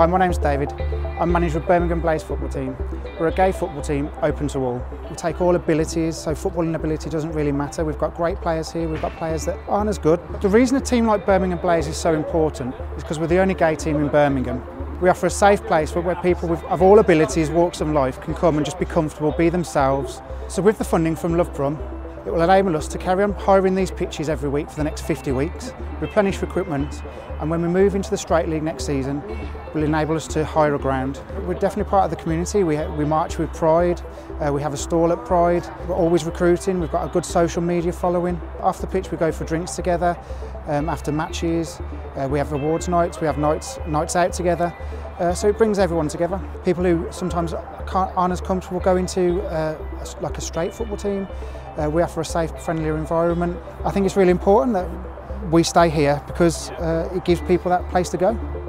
Hi, my name's David. I'm manager of Birmingham Blaze Football Team. We're a gay football team, open to all. We take all abilities, so footballing ability doesn't really matter. We've got great players here, we've got players that aren't as good. The reason a team like Birmingham Blaze is so important is because we're the only gay team in Birmingham. We offer a safe place where people of all abilities, walks of life, can come and just be comfortable, be themselves. So with the funding from Love Brum, it will enable us to carry on hiring these pitches every week for the next 50 weeks, replenish recruitment, and when we move into the Straight League next season, it will enable us to hire a ground. We're definitely part of the community. We march with pride, we have a stall at Pride, we're always recruiting, we've got a good social media following. Off the pitch we go for drinks together, after matches, we have awards nights, we have nights out together, so it brings everyone together. People who sometimes aren't as comfortable going to like a straight football team, we offer a safe, friendlier environment. I think it's really important that we stay here because it gives people that place to go.